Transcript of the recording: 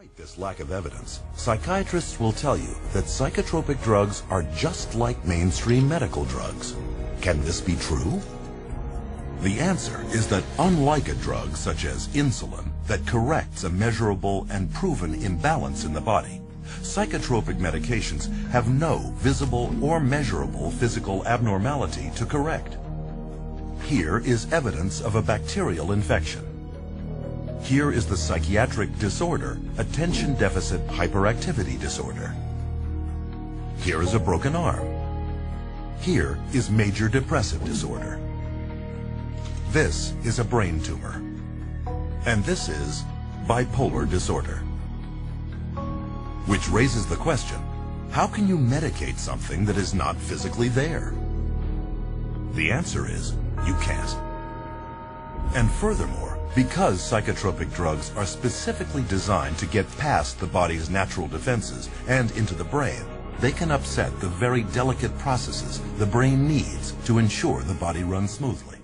Despite this lack of evidence, psychiatrists will tell you that psychotropic drugs are just like mainstream medical drugs. Can this be true? The answer is that unlike a drug such as insulin that corrects a measurable and proven imbalance in the body, psychotropic medications have no visible or measurable physical abnormality to correct. Here is evidence of a bacterial infection. Here is the psychiatric disorder, attention deficit hyperactivity disorder. Here is a broken arm. Here is major depressive disorder. This is a brain tumor. And this is bipolar disorder. Which raises the question, how can you medicate something that is not physically there? The answer is, you can't. And furthermore, because psychotropic drugs are specifically designed to get past the body's natural defenses and into the brain, they can upset the very delicate processes the brain needs to ensure the body runs smoothly.